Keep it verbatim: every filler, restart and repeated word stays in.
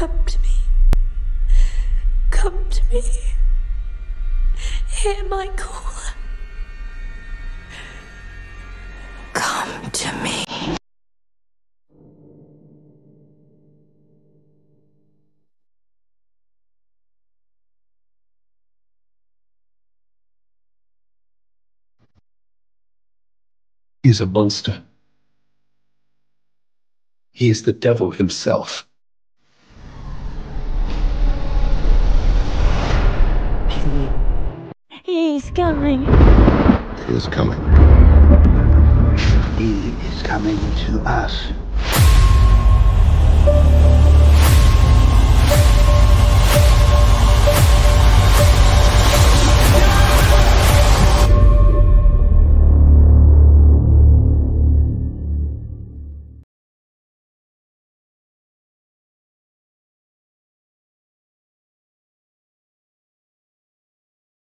Come to me. Come to me. Hear my call. Come to me. He's a monster. He is the devil himself. He's coming. He is coming. He is coming to us.